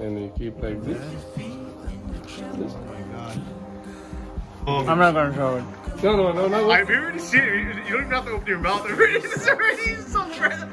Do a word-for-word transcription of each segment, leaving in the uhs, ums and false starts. and you keep like this. Oh my god. Um, I'm not gonna show it. No, no, no, no. I've already seen it. You don't even have to open your mouth. I've already seen some breath.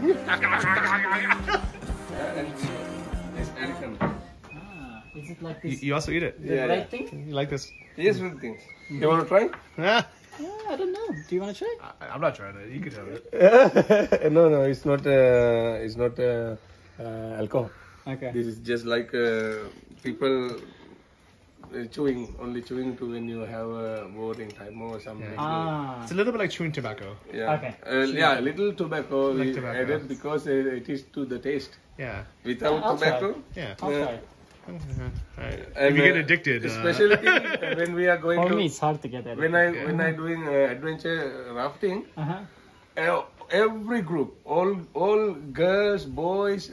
It's elephant. Ah, is it like this? You, you also eat it. Yeah. Like yeah. Thing? You like this? Yes, with things. Mm-hmm. You want to try? Yeah. Yeah, I don't know. Do you want to try? I, I'm not trying it. You could have it. No, no, it's not. Uh, it's not uh, uh, alcohol. Okay. This is just like uh, people uh, chewing, only chewing to when you have a voting time or something. Yeah. Ah. It's a little bit like chewing tobacco. Yeah. Okay. Uh, yeah, little tobacco like we tobacco. added because it is to the taste. Yeah. Without yeah, tobacco. Try. Yeah. I'll yeah. Try. Mm-hmm. Right. If you get addicted, especially uh... when we are going for to, me it's hard to get when I yeah. when I doing uh, adventure rafting, uh-huh. uh, every group, all all girls, boys,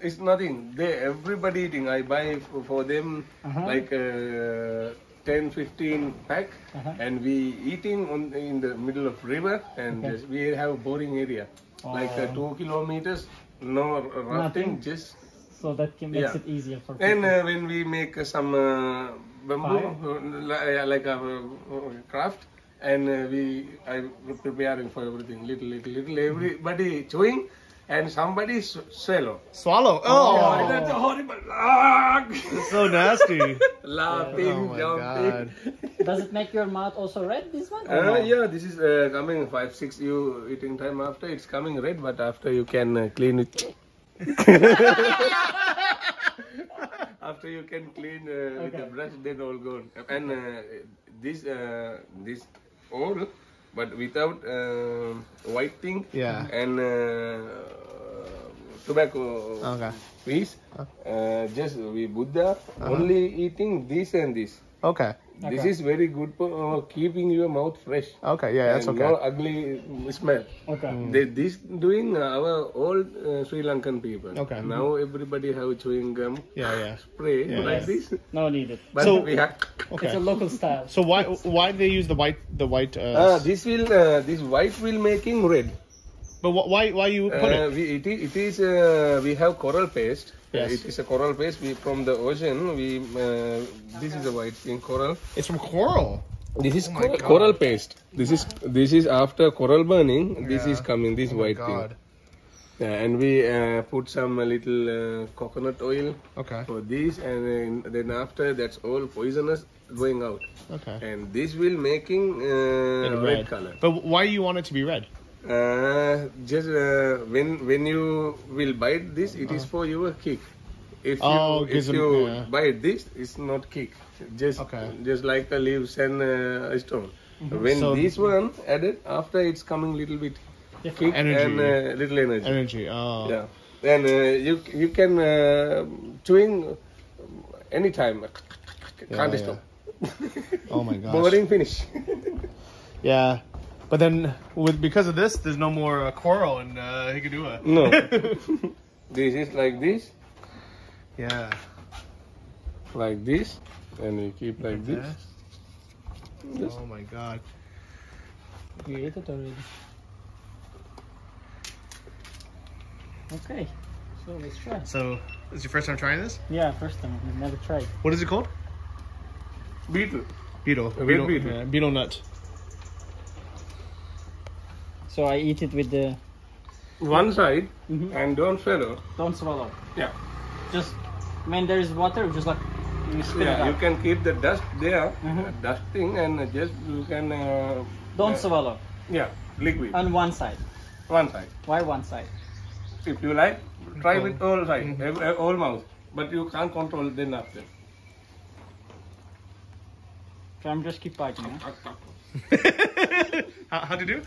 it's nothing. They everybody eating. I buy for, for them uh-huh. like uh, ten, fifteen pack, uh-huh. and we eating on in the middle of river, and okay. just, we have a boring area, oh. like uh, two kilometers, no rafting, nothing. just. So that can makes yeah. it easier for people. And uh, when we make uh, some uh, bamboo, uh, like our craft, and uh, we are preparing for everything, little, little, little, everybody chewing, and somebody sw swallow. Swallow? Oh! Oh that's horrible. That's so nasty. Laughing, yeah. oh jumping. Does it make your mouth also red, this one? Uh, no? Yeah, this is uh, coming five, six you eating time after, it's coming red, but after you can uh, clean it. After you can clean uh, okay. with the brush, then all gone. And uh, this uh, this oil, but without uh, white thing yeah. and uh, tobacco okay. piece. Uh, just we Buddha uh-huh. only eating this and this. Okay. This okay. is very good for uh, keeping your mouth fresh. Okay, yeah, that's okay. No ugly smell. Okay. Mm. They, this doing our old uh, Sri Lankan people. Okay. Now everybody have chewing gum. Yeah, yeah. Spray yeah, like yes. this. No needed. But so, we have. Okay. It's a local style. So why why they use the white the white? Uh, uh this will uh, this white will making red. But wh why why you put uh, it? We, it is, it is uh, we have coral paste. Yes. It is a coral paste we, from the ocean. We uh, this okay. is a white thing coral. It's from coral. This is oh cor God. coral paste. This is this is after coral burning. Yeah. This is coming this oh white God. thing. Yeah, and we uh, put some uh, little uh, coconut oil okay. for this, and then, then after that's all poisonous going out. Okay. And this will making uh, red. red color. But why you want it to be red? Uh, just uh, when when you will bite this, it is for your kick. If oh, you, if you a, yeah. bite this, it's not kick. Just okay. just like the leaves and uh, a stone. Mm-hmm. When so, this one added, after it's coming little bit yeah. kick energy. and uh, little energy. Energy. Oh. Yeah. Then uh, you you can uh, chewing anytime. Yeah, Can't yeah. stop. Oh my gosh. Boring finish. Yeah. But then, with because of this, there's no more uh, coral in uh, Hikadua. No. This is like this. Yeah. Like this. And you keep like, like this. this. Oh my god. You ate it already. Okay. So let's try. So, is your first time trying this? Yeah, first time. I've never tried. What is it called? Betel. Betel. Betel, betel. Yeah, betel nut. So I eat it with the one side mm-hmm. and don't swallow. Don't swallow. Yeah. Just when there is water, just like you spit yeah, it out. You can keep the dust there, mm-hmm. dusting, and just you can. Uh, don't uh, swallow. Yeah, liquid. On one side. One side. Why one side? If you like, try with all side, mm-hmm. all mouth, but you can't control then after. So I'm just keep biting. Huh? how, how to do? mm.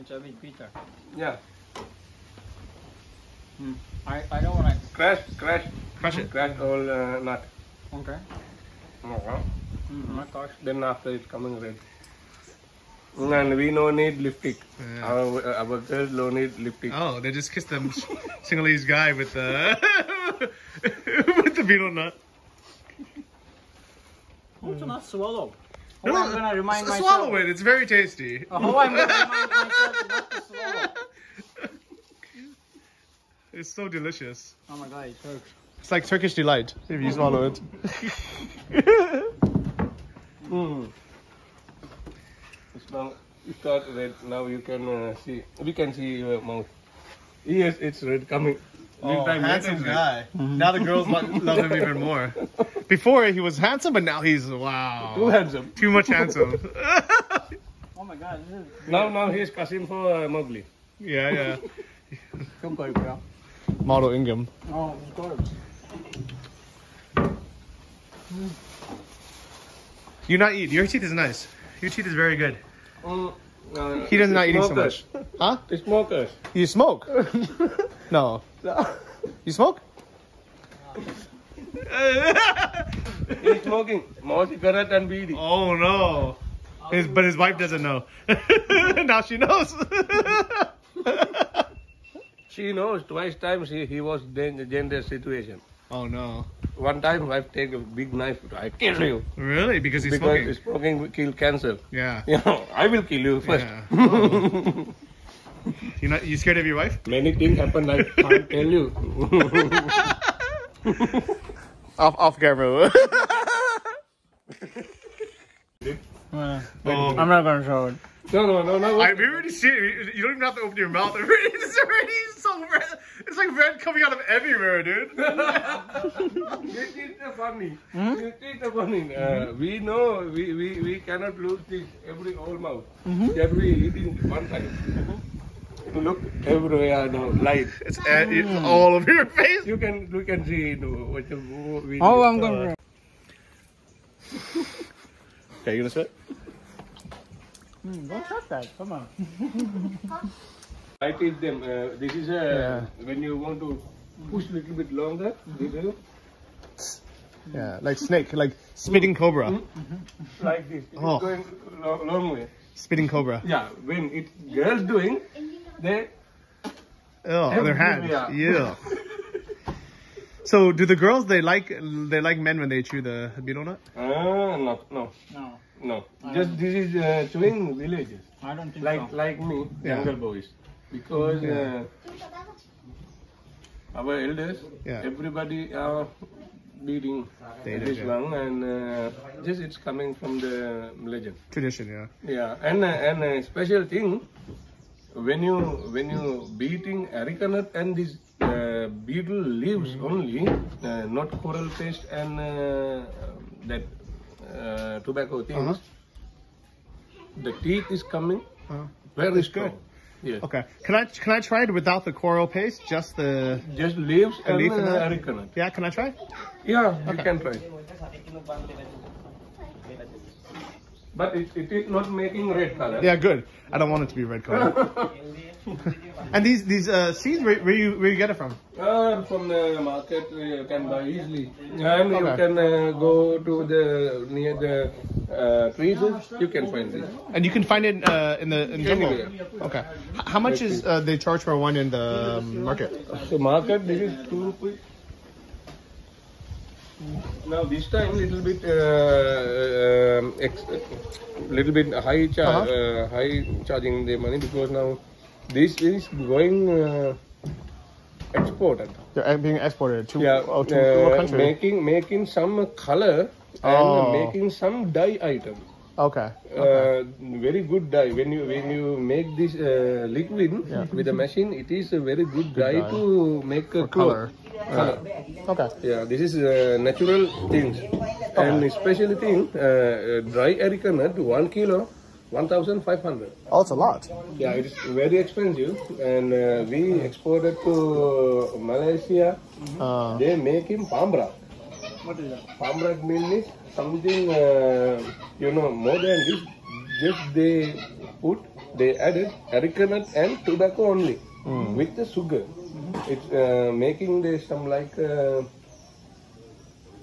It's a bit bitter. Yeah. Mm. I I don't want to crash crash crash it crash all uh, nut. Okay. No. Mm. Not crash. Then after it's coming red. And we no need lipstick. Yeah. Our, our girls no need lipstick. Oh, they just kissed them Sinhalese guy with the with the betel nut. Who mm. to not swallow? Oh, no, I'm going to remind myself. Swallow it. It's very tasty. Oh, I'm going to remind myself not to swallow. It's so delicious. Oh my god, it hurts. It's like Turkish delight if you swallow it. Mm. It's now it's not red. Now you can uh, see. We can see your mouth. Yes, it's red coming. Oh, handsome guy. Mm-hmm. Now the girls love him even more. Before he was handsome, but now he's wow. Too handsome. Too much handsome. Oh my god. This is weird. Now, now he's casting for uh, Mowgli. Yeah, yeah. Model Ingham. Oh, of course. You not eat. Your teeth is nice. Your teeth is very good. Mm, uh, he does not eating so much. Huh? He smokers. You smoke? No. You smoke? He's smoking more cigarette and beady. Oh no. His, but his wife doesn't know. Now she knows. She knows twice times he, he was in the gender situation. Oh no. One time wife take a big knife, I kill you. Really? Because he's because smoking? Because smoking will kill cancer. Yeah. You know, I will kill you first. Yeah. Oh. You're not, you scared of your wife? Many things happen I can't tell you. off, off camera. Uh, oh. I'm not going to show it. No, no, no, no. I've already seen it. You don't even have to open your mouth. It's already so red. It's like red coming out of everywhere, dude. This is the funny. Hmm? This is the funny. Uh, we know we, we, we cannot lose this every old mouth. Mm-hmm. That we eating one time. Mm-hmm. Look everywhere now. Light. It's, mm. it's all over your face. You can, you can see you know, what you we Oh, I'm going to. Okay, you going to sit? Mm, don't touch that, come on. I teach them, uh, this is a, yeah. When you want to push a little bit longer, little. Yeah, like snake, like spitting cobra. Mm-hmm. Like this, it's oh. going long, long way. Spitting cobra. Yeah, when it's girls doing, they... Oh, their hands, yeah. So do the girls, they like they like men when they chew the betel nut? Uh, no, no. No. No, I just this is uh, chewing villages. I don't think like so. Like me, yeah. Younger boys, because yeah. uh, our elders, yeah. Everybody are beating this one, and uh, just it's coming from the legend tradition, yeah. Yeah, and uh, and a special thing when you when you beating areca nut and this uh, betel leaves mm-hmm. only, uh, not coral paste and uh, that. Uh, tobacco things, uh -huh. The teeth is coming uh -huh. very strong. Yeah. Okay. Can I can I try it without the coral paste? Just the just leaves and leaf and areca nut. Yeah. Can I try? Yeah. Okay. You can try. But it, it is not making red color. Yeah. Good. I don't want it to be red color. And these these uh, seeds, where, where you where you get it from? Uh, from the market, you can buy easily. And okay. You can uh, go to the near the uh, trees. You can find it. And you can find it uh, in the in jungle. Okay. How much is uh, they charge for one in the market? So market this is two rupees. Now this time little bit uh, uh, ex little bit high char uh -huh. uh, high charging the money because now. This is going uh, exported. They're being exported to, yeah, oh, to uh, what country? Making making some color and oh. making some dye item. Okay. Uh, okay. Very good dye. When you when you make this uh, liquid yeah. with a machine, it is a very good, good dye, dye to make a color. color. Yeah. Okay. Yeah, this is uh, natural things, okay. And especially thing uh, dry areca nut one kilo. one thousand five hundred. Oh, it's a lot. Yeah, it's very expensive, and uh, we exported to uh, Malaysia. Mm-hmm. uh. They make him palmbra. What is that? Palmbra means something uh, you know more than this. Just they put, they added areca nut and tobacco only mm. with the sugar. Mm-hmm. It's uh, making this some like uh,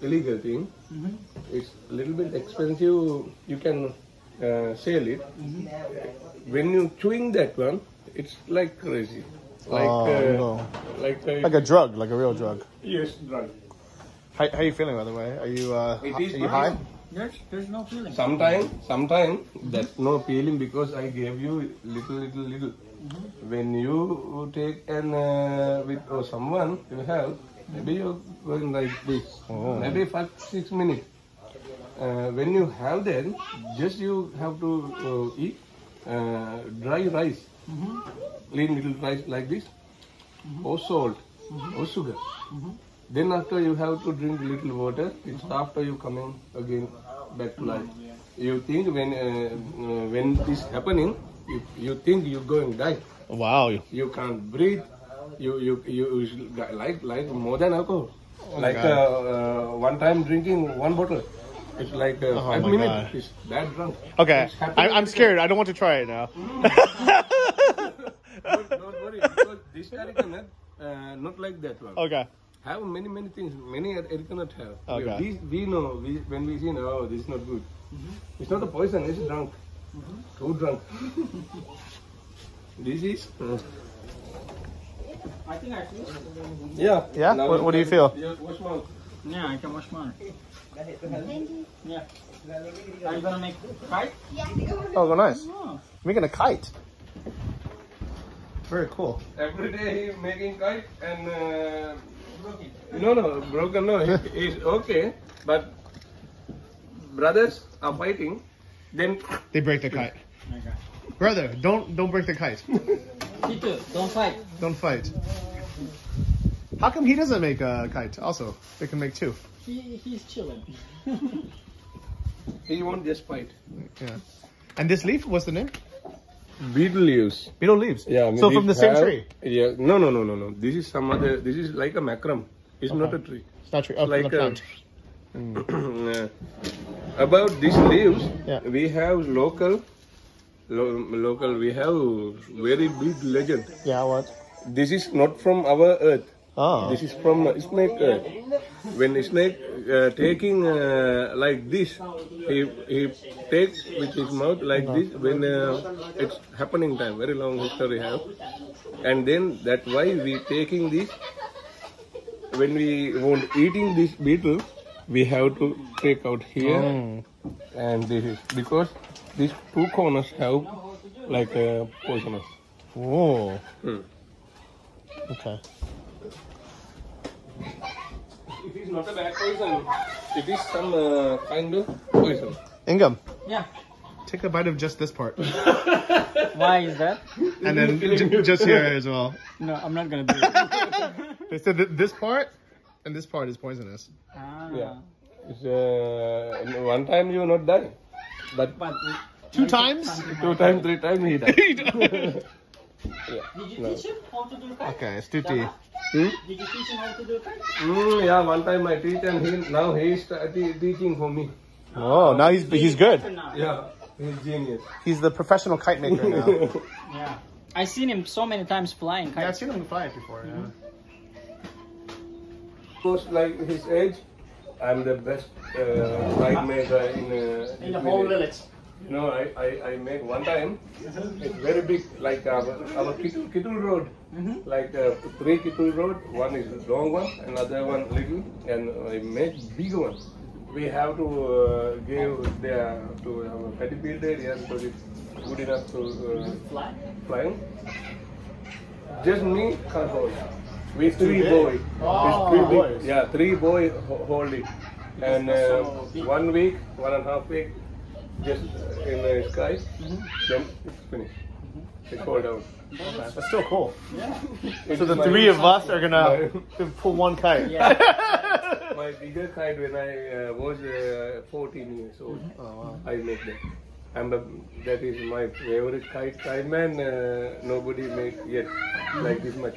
illegal thing. Mm-hmm. It's a little bit expensive. You can. Uh, sell it. Mm-hmm. When you chewing that one, it's like crazy, like oh, uh, no. like a, like a drug, like a real drug. Yes, drug. How, how are you feeling by the way? Are you uh, it is are you high? There's, there's no peeling. Sometimes, sometimes mm-hmm. That's no peeling because I gave you little, little, little. Mm-hmm. When you take an uh, with or someone you help, mm-hmm. Maybe you're going like this. Oh. Maybe five, six minutes. Uh, when you have that, just you have to uh, eat uh, dry rice, mm-hmm. Clean little rice like this, mm-hmm. Or salt, mm-hmm. Or sugar. Mm-hmm. Then after you have to drink little water. It's mm-hmm. After you come in again back to life. Yeah. You think when uh, when this happening, you, you think you're going to die. Wow! You can't breathe. You you you like like more than alcohol. Oh like uh, uh, one time drinking one bottle. It's like uh, oh five minutes. God. It's that drunk. Okay, I, I'm scared. I don't want to try it now. don't, don't worry, because this areca nut uh, not like that one. Okay. Have many many things. Many areca nut have. Okay. We, we know we, when we see oh this is not good. Mm-hmm. It's not a poison. It's drunk. Mm-hmm. Too drunk. This is. Uh, I think I feel. Yeah. Yeah. Now what, what do you feel? Wash mouth. Yeah, I can wash mouth. Thank you. Yeah. Are you gonna make a kite? Yeah. Oh, nice. Oh. Making a kite. Very cool. Every day he's making kite and uh, broken. No, no, broken. No, he, he's okay. But brothers are fighting. Then they break the kite. Okay. Brother, don't don't break the kite. Teacher, don't fight. Don't fight. How come he doesn't make a kite? Also, they can make two. He, he's chilling. He won't just fight. Yeah. And this leaf, what's the name? Betel leaves. Betel leaves. Yeah. I mean, so from the same have, tree. Yeah. No, no, no, no, no. This is some other. This is like a macrum. It's okay. Not a tree. It's not tree. Oh, like a plant. A, mm. uh, about these leaves, yeah. We have local, lo local. We have very big legend. Yeah. What? This is not from our earth. Oh. This is from uh, snake earth. When a snake uh, taking uh, like this, he, he takes with his mouth like no. This when uh, it's happening time, very long history have. And then that's why we taking this, when we want eating this beetle, we have to take out here. Mm. And this is, because these two corners have like a poisonous. Oh. Hmm. Okay. It is not a bad poison. It is some uh, kind of poison. Ingham. Yeah. Take a bite of just this part. Why is that? And then just here as well. No, I'm not gonna do it. They said that this part and this part is poisonous. Ah. Yeah. It's, uh, one time you will not die, but, but two times, two times, three times he died. Yeah, did you no. Teach him how to do kite? Okay, it's too tea. Hmm? Did you teach him how to do kite? Mm, yeah, one time I teach and he, now he is teaching for me. Oh, now he's he's good. Yeah, he's genius. He's the professional kite maker now. Yeah, I've seen him so many times flying kites. Yeah, I've seen him fly it before. Mm-hmm. Yeah. Of course, like his age, I'm the best uh, kite maker in, uh, in the whole village. No, I, I, I made one time, it's very big, like our, our kittle, kittle road, mm-hmm. Like uh, three kittle road, one is long one, another one little, and I made big one. We have to uh, give there to have a petty build area, so it's good enough to uh, fly. Flying. Just me can't hold it. We three boys. Oh, three boys. Big, yeah, three boys hold it. And uh, so one week, one and a half week, just in the sky, mm-hmm. Then it's finished. Mm-hmm. It falls down. Okay. That's still cool. Yeah. So the three of us are gonna pull one kite. Yeah. My bigger kite when I uh, was uh, fourteen years old, mm-hmm. Oh, wow. I made that. And the, that is my favorite kite. Kite man, uh, nobody made yet like this much.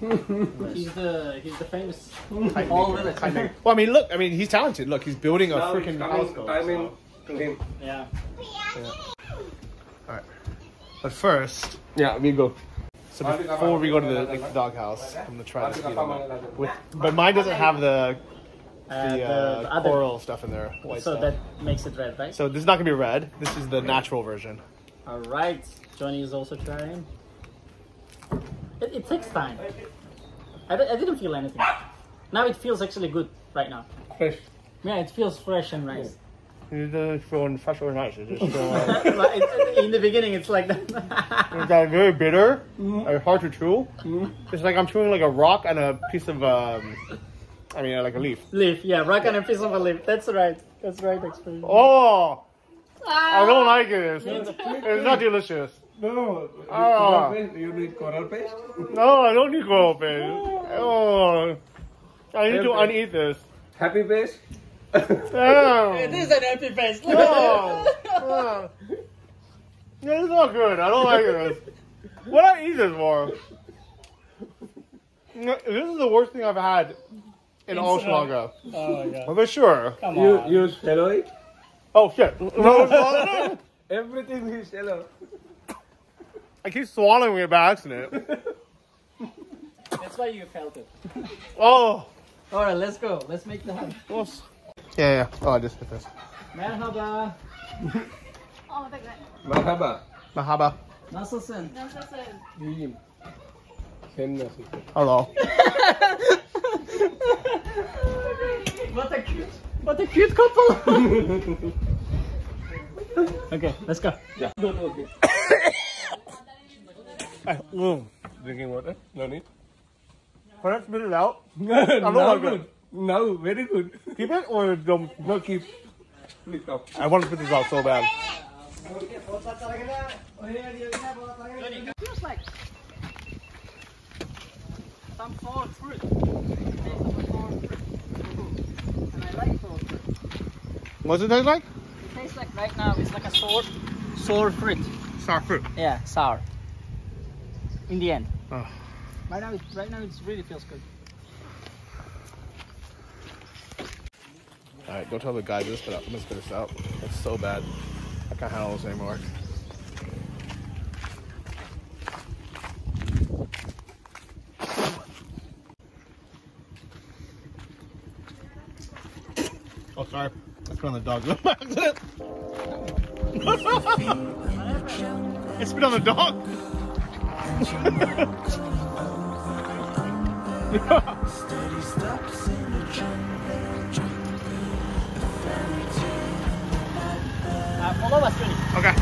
He's the he's the famous kite maker. Kite maker. Well, I mean, look, I mean, he's talented. Look, he's building a freaking house. I mean. Yeah. Yeah. Alright. But first, yeah, we go. So before we go to the, like, the doghouse, I'm gonna try this beetle. With, but mine doesn't have the the, uh, the, uh, the coral other. Stuff in there. White so stuff. That makes it red, right? So this is not gonna be red. This is the natural version. All right. Johnny is also trying. It, it takes time. I, I didn't feel anything. Now it feels actually good right now. Fresh. Yeah, it feels fresh and nice. Yeah. It's so fresh or nice. It's just so, in the beginning, it's like that. It's like very bitter, mm-hmm. and hard to chew. Mm-hmm. It's like I'm chewing like a rock and a piece of, um, I mean, like a leaf. Leaf, yeah, rock and a piece of a leaf. That's right. That's right, experience. Oh, ah, I don't like it. It's, it's not delicious. No, ah. You need coral paste? No, I don't need coral paste. Oh, I need to uneat this. Happy paste? Oh. It is an happy paste. No. No. It's not good. I don't like this. What I eat this for? This is the worst thing I've had in all Sri Lanka. Oh my god. For sure. Come on. You use yellow it? Oh shit. No. Everything is yellow. I keep swallowing it by accident. That's why you felt it. Oh. Alright, let's go. Let's make the hunt. Yeah, yeah. Oh, I just hit this. Merhaba. Oh, take that. Merhaba. Merhaba. Nasılsın? Nasılsın? İyiyim. Sen nasılsın? Hello. What a cute, what a cute couple. Okay, let's go. Yeah. Mm. Drinking water? No need? Can I spit it out? No, no, good. No, very good. Keep it or don't no, keep it out. I want to spit this out so bad. It feels like some sour fruit. It tastes like sour fruit. And I like sour fruit. What's it taste like? It tastes like right now, it's like a sour, sour fruit. Sour fruit? Yeah, sour. In the end. Oh. Right now, it, right now, it really feels good. All right, don't tell the guy this, but I'm gonna spit this out. It's so bad. I can't handle this anymore. Oh, sorry. I spit on the dog. I spit on the dog. Steady steps in the jungle. Follow us, Johnny. Okay.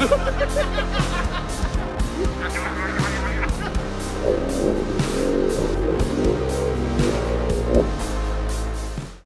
Uh,